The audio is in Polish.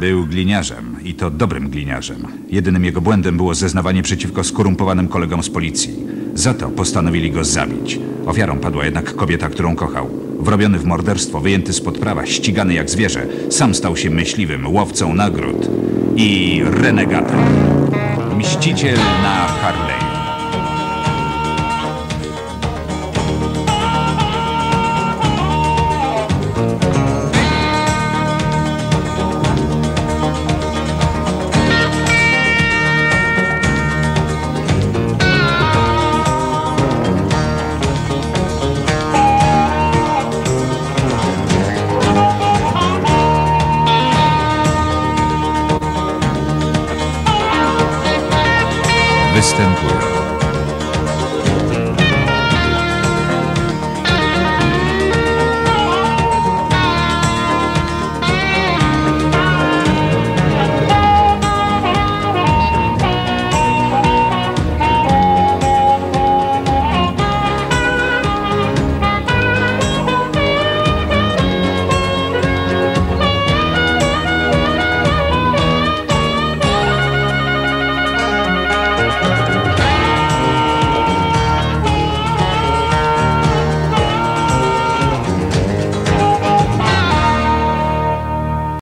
Był gliniarzem i to dobrym gliniarzem. Jedynym jego błędem było zeznawanie przeciwko skorumpowanym kolegom z policji. Za to postanowili go zabić. Ofiarą padła jednak kobieta, którą kochał. Wrobiony w morderstwo, wyjęty spod prawa, ścigany jak zwierzę, sam stał się myśliwym, łowcą nagród i renegatem. Mściciel na Harley. Występują